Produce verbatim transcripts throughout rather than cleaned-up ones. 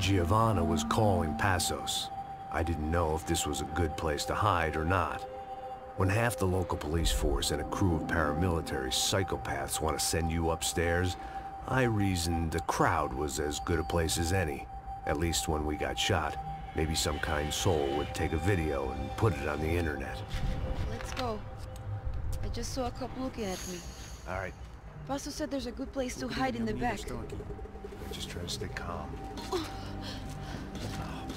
Giovanna was calling Passos. I didn't know if this was a good place to hide or not. When half the local police force and a crew of paramilitary psychopaths want to send you upstairs, I reasoned the crowd was as good a place as any. At least when we got shot, maybe some kind soul would take a video and put it on the internet. Let's go. I just saw a cop looking at me. All right. Passos said there's a good place to hide in the back. I just try to stay calm. Oh, God.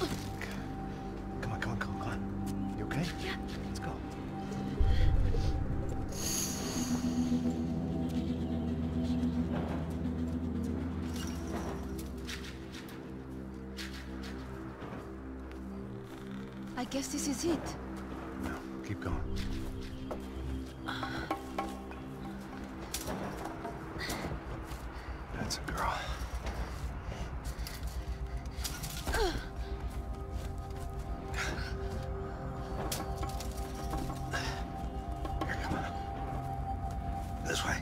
Come on, come on, come on. You okay? Yeah. Let's go. I guess this is it. No, keep going. That's a girl. Here, come on. This way.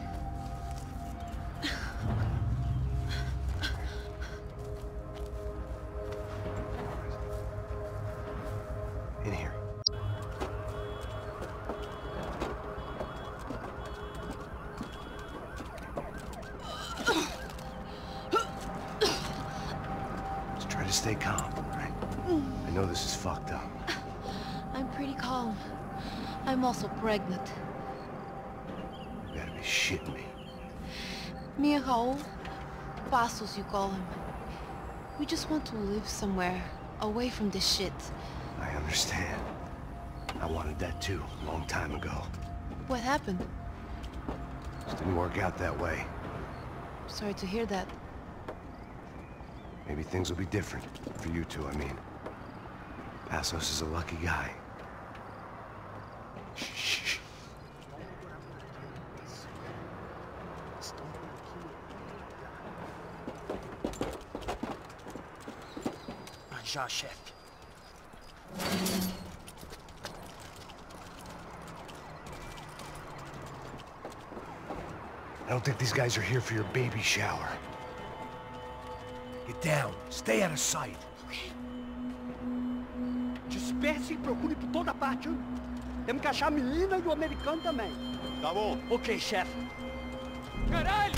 In here. Just try to stay calm, right? I know this is fucked up. I'm pretty calm. I'm also pregnant. You gotta be shitting me. Me and Raul, Passos you call him. We just want to live somewhere, away from this shit. I understand. I wanted that too, a long time ago. What happened? Just didn't work out that way. Sorry to hear that. Maybe things will be different. For you two, I mean. Passos is a lucky guy. Shh, shh, shh. I don't think these guys are here for your baby shower. Get down. Stay out of sight. Okay. Disperse e procure por toda parte, hein? Temos que achar a menina e o americano também. Tá bom. Ok, chefe. Caralho!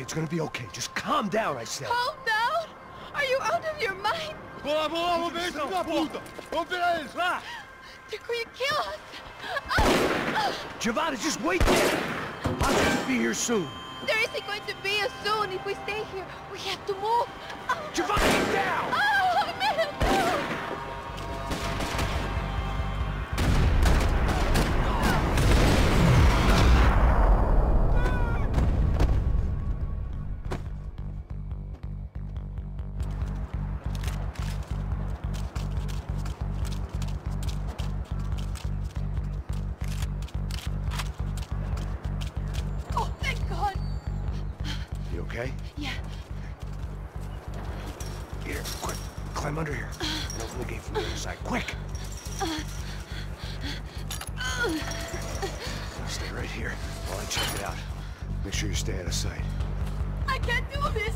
It's gonna be okay. Just calm down, I said. Calm down? Are you out of your mind? Vamos, vamos, ver esse da puta. Vamos virar eles lá. They're going to kill us. Oh. Giovanna, just wait there. I'm gonna be here soon. There isn't going to be a soon if we stay here. We have to move. Oh. Giovanna, get down. Oh, I made him move. Okay? Yeah. Here, quick. Climb under here. And open the gate from the other side. Quick! Now stay right here while I check it out. Make sure you stay out of sight. I can't do this!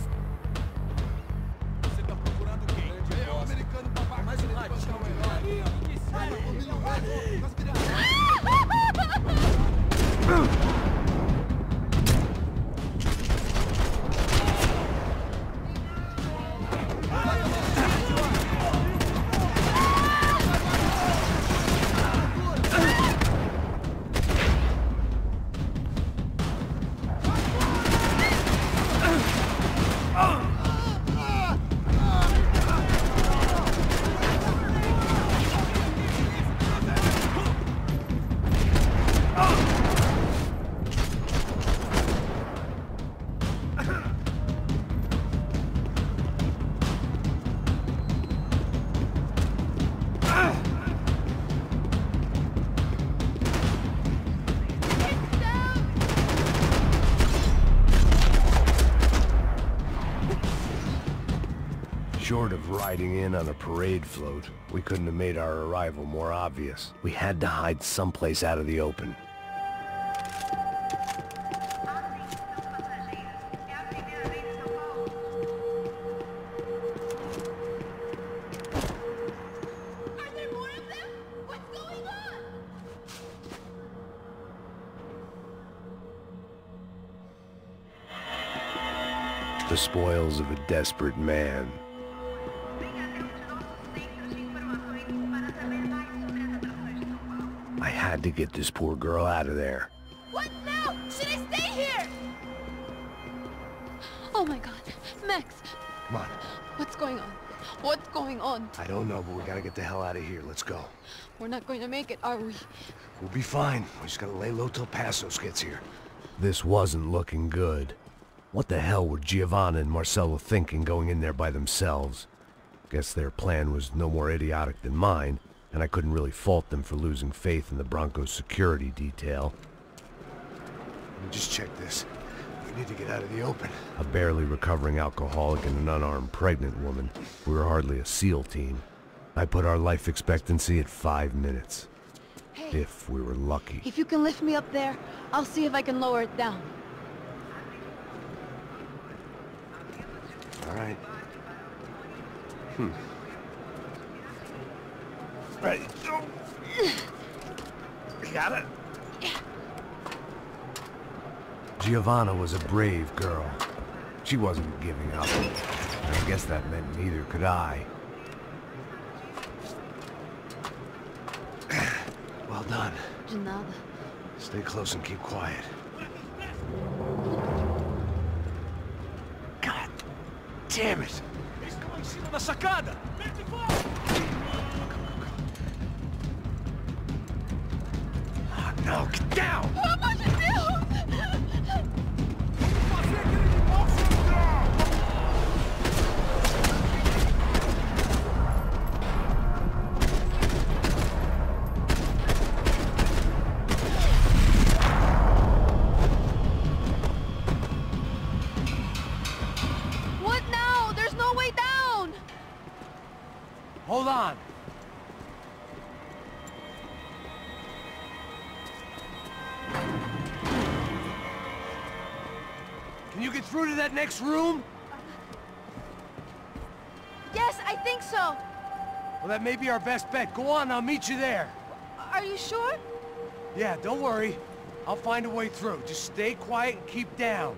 Short of riding in on a parade float, we couldn't have made our arrival more obvious. We had to hide someplace out of the open. The spoils of a desperate man. I had to get this poor girl out of there. What now? Should I stay here? Oh my God, Max. Come on. What's going on? What's going on? I don't know, but we gotta get the hell out of here. Let's go. We're not going to make it, are we? We'll be fine. We just gotta lay low till Passos gets here. This wasn't looking good. What the hell were Giovanna and Marcelo thinking going in there by themselves? Guess their plan was no more idiotic than mine, and I couldn't really fault them for losing faith in the Broncos security detail. Let me just check this. We need to get out of the open. A barely recovering alcoholic and an unarmed pregnant woman. We were hardly a SEAL team. I put our life expectancy at five minutes. Hey, if we were lucky. If you can lift me up there, I'll see if I can lower it down. All right. Hmm. All right. Oh. You got it? Yeah. Giovanna was a brave girl. She wasn't giving up. And I guess that meant neither could I. Well done. De nada. Stay close and keep quiet. Damn it! Oh, no, get down! Hold on! Can you get through to that next room? Uh, yes, I think so. Well, that may be our best bet. Go on, I'll meet you there. Are you sure? Yeah, don't worry. I'll find a way through. Just stay quiet and keep down.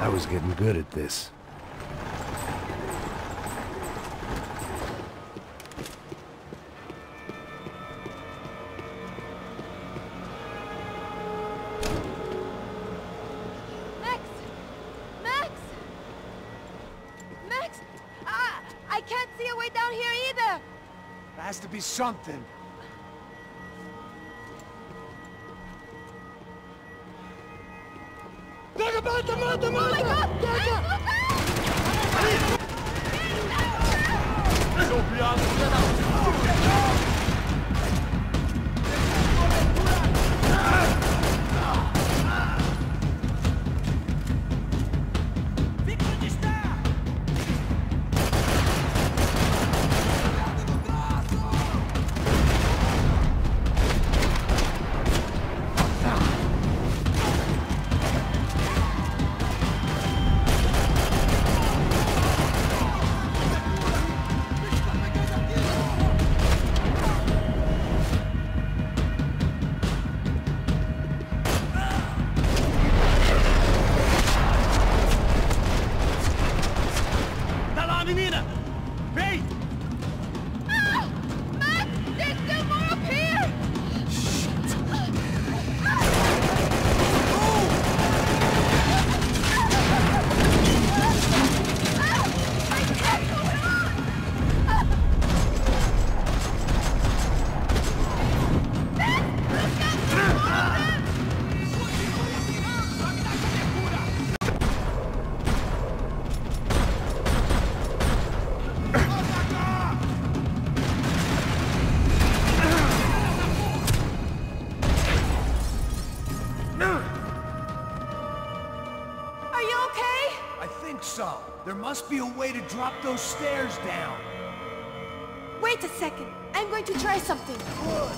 I was getting good at this. Max! Max! Max! Ah! I can't see a way down here either! There has to be something. Mata, mata, mata! Oh my God! Max, look out! Max, look out! think so. There must be a way to drop those stairs down. Wait a second. I'm going to try something. Good.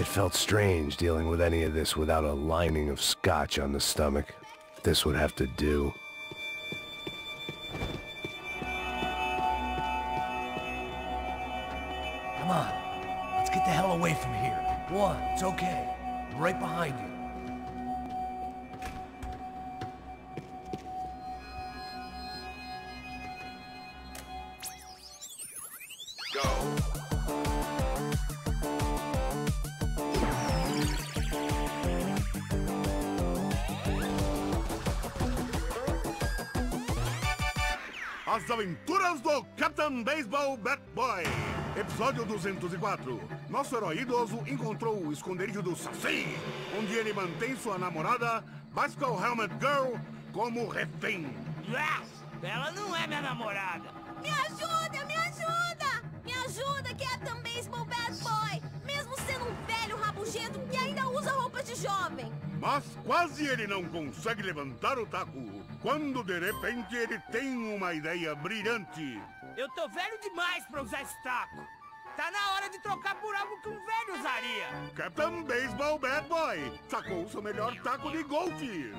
It felt strange dealing with any of this without a lining of scotch on the stomach. This would have to do. Come on. Let's get the hell away from here. Go on, it's okay. I'm right behind you. As aventuras do Captain Baseball Bat Boy. Episódio duzentos e quatro. Nosso herói idoso encontrou o esconderijo do Saci, onde ele mantém sua namorada, Baseball Helmet Girl, como refém. Ela não é minha namorada. Me ajuda, me ajuda! Me ajuda, Captain Baseball Bat Boy! Mesmo sendo um velho rabugento que ainda usa roupas de jovem. Mas quase ele não consegue levantar o taco, quando de repente ele tem uma ideia brilhante. Eu tô velho demais pra usar esse taco. Tá na hora de trocar por algo que um velho usaria. Captain Baseball Bat Boy sacou seu melhor taco de golfe.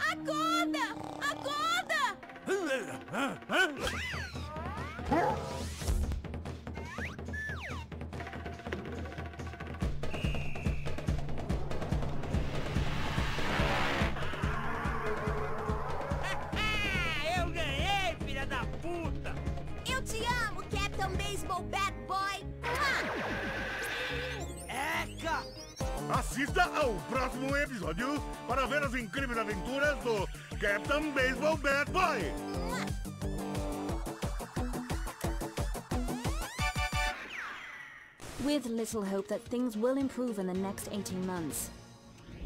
Acorda! Acorda! Assista ao próximo episódio para ver as incríveis aventuras do Captain Baseball Bat Boy! With little hope that things will improve in the next eighteen months.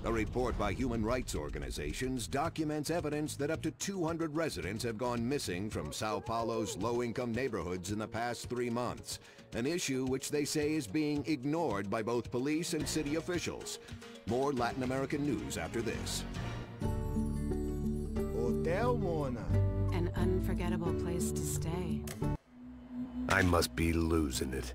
A report by human rights organizations documents evidence that up to two hundred residents have gone missing from Sao Paulo's low-income neighborhoods in the past three months, an issue which they say is being ignored by both police and city officials. More Latin American news after this. Hotel Mona. An unforgettable place to stay. I must be losing it.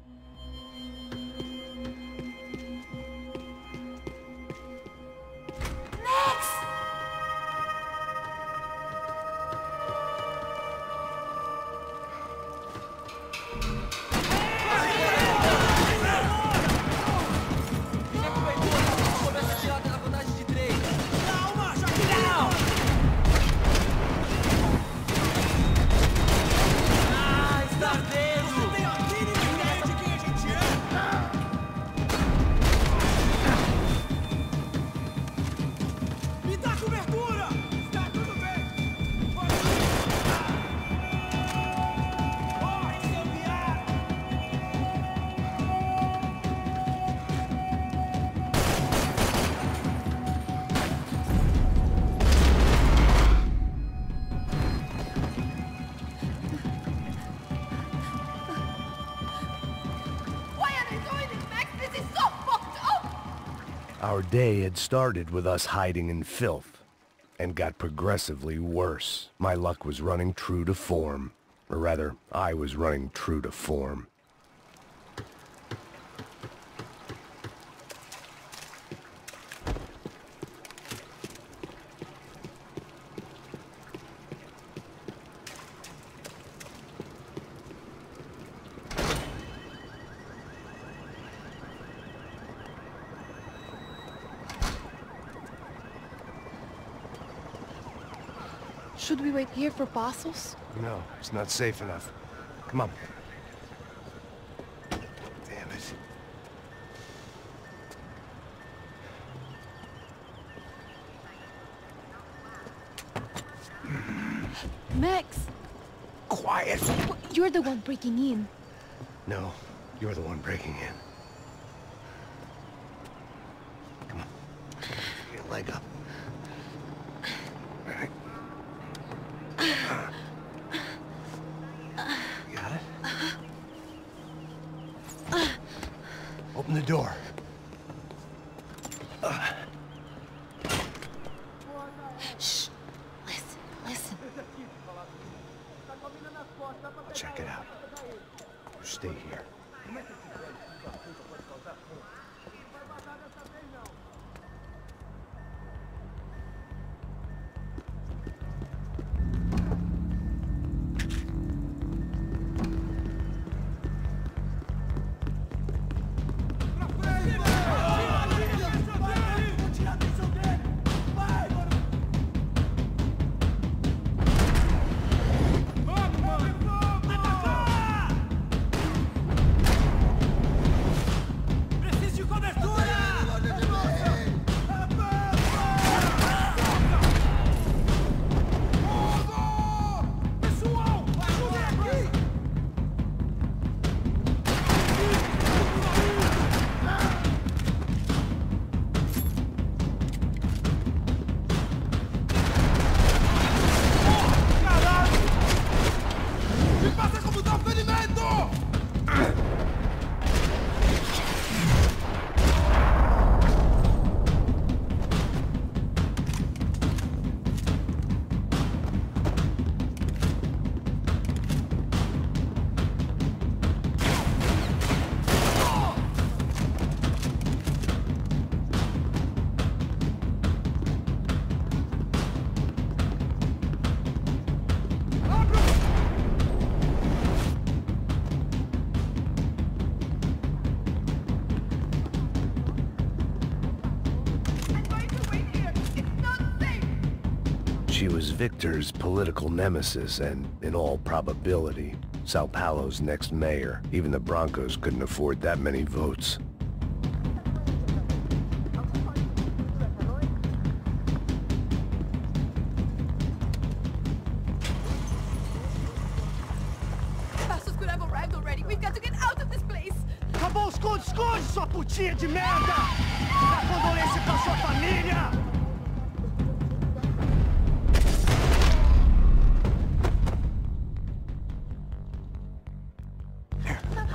Our day had started with us hiding in filth, and got progressively worse. My luck was running true to form. Or rather, I was running true to form. Should we wait here for Passos? No, it's not safe enough. Come on. Damn it. Max! Quiet! Well, you're the one breaking in. No, you're the one breaking in. Come on. Get your leg up. door. Uh. Shh. Listen, listen. I'll check it out. You stay here. She was Victor's political nemesis and, in all probability, Sao Paulo's next mayor. Even the Broncos couldn't afford that many votes. Passos could have arrived already. We've got to get out of this place. Acabou os esconde-esconde, sua putinha de merda! Dá condolência pra sua família!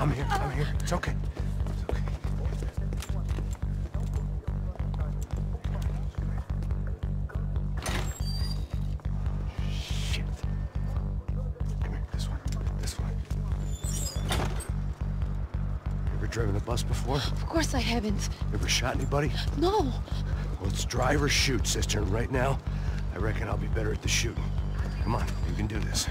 I'm here, I'm here. It's okay. It's okay. Shit. Come here, this one, this one. You ever driven a bus before? Of course I haven't. You ever shot anybody? No. Well, it's drive or shoot, sister. Right now, I reckon I'll be better at the shooting. Come on, you can do this.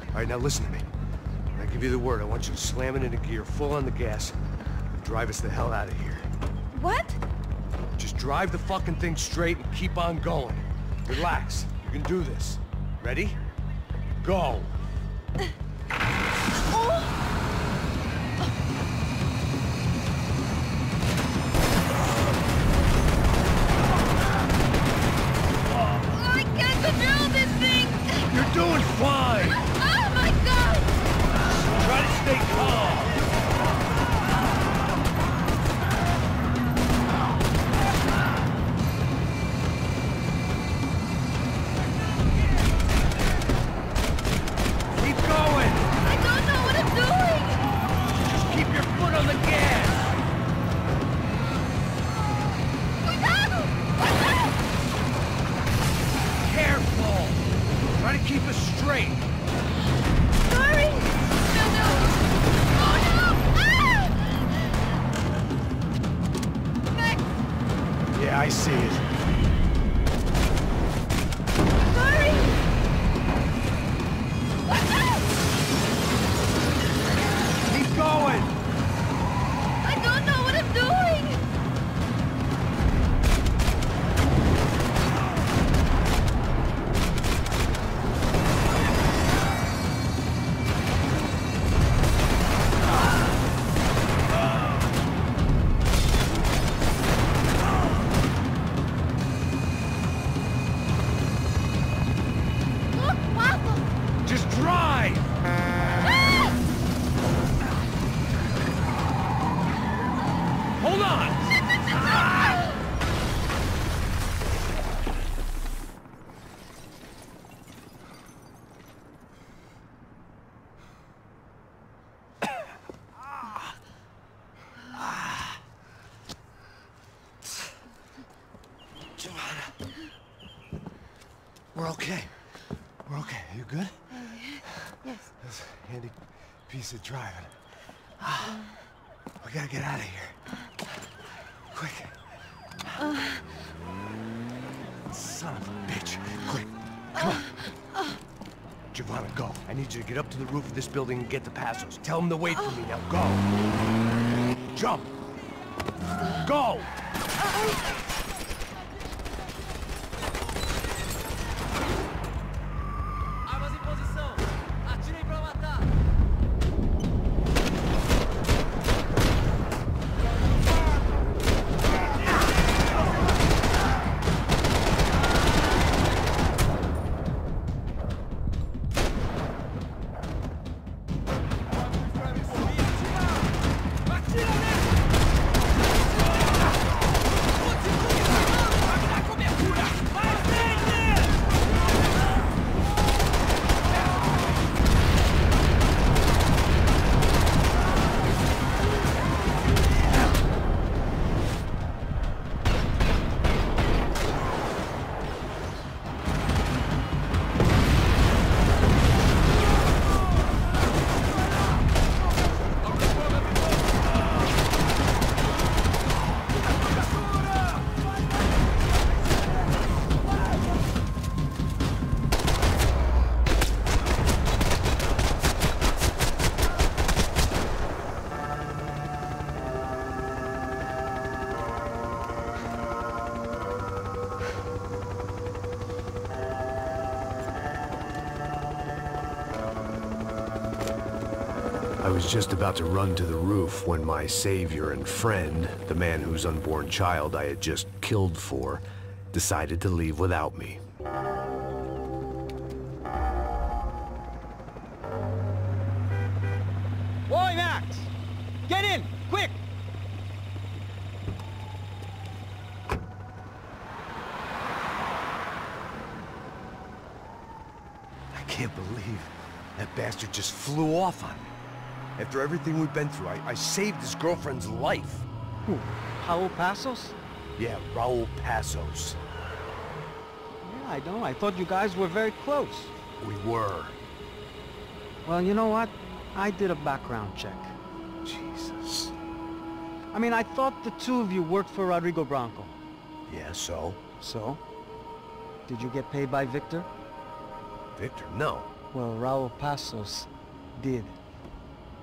All right, now listen to me. When I give you the word, I want you to slam it into gear, full on the gas, and drive us the hell out of here. What? Just drive the fucking thing straight and keep on going. Relax. You can do this. Ready? Go! I see it. Sorry! What's up? Keep going! I don't know what I'm doing! We're okay. We're okay. You good? Uh, yes. That's a handy piece of driving. Uh, we gotta get out of here. Quick. Uh, Son of a bitch. Quick. Come on. Uh, uh, Giovanna, go. I need you to get up to the roof of this building and get the Passos. Tell them to wait uh, for me. Now go. Jump. Uh, go. Uh, I was just about to run to the roof when my savior and friend, the man whose unborn child I had just killed for, decided to leave without me. Boy, Max! Get in! Quick! I can't believe that bastard just flew off on me. After everything we've been through, I, I saved his girlfriend's life. Who? Raul Passos? Yeah, Raul Passos. Yeah, I don't. I thought you guys were very close. We were. Well, you know what? I did a background check. Jesus. I mean, I thought the two of you worked for Rodrigo Branco. Yeah, so? So? Did you get paid by Victor? Victor? No. Well, Raul Passos did.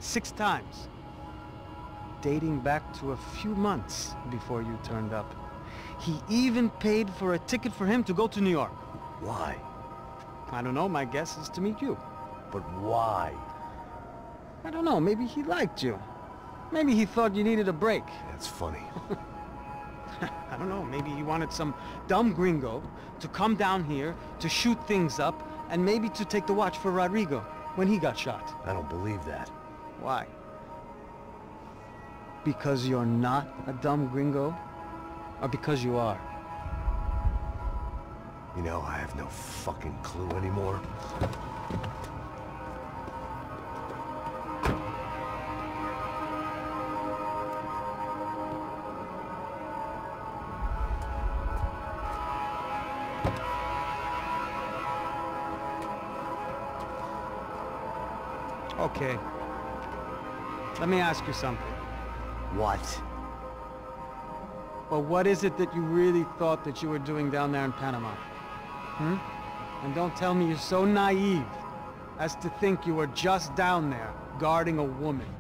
Six times. Dating back to a few months before you turned up. He even paid for a ticket for him to go to New York. Why? I don't know. My guess is to meet you. But why? I don't know. Maybe he liked you. Maybe he thought you needed a break. That's funny. I don't know. Maybe he wanted some dumb gringo to come down here, to shoot things up, and maybe to take the watch for Rodrigo when he got shot. I don't believe that. Why? Because you're not a dumb gringo? Or because you are? You know, I have no fucking clue anymore. Okay. Let me ask you something. What? Well, what is it that you really thought that you were doing down there in Panama? Hmm? And don't tell me you're so naive as to think you were just down there guarding a woman.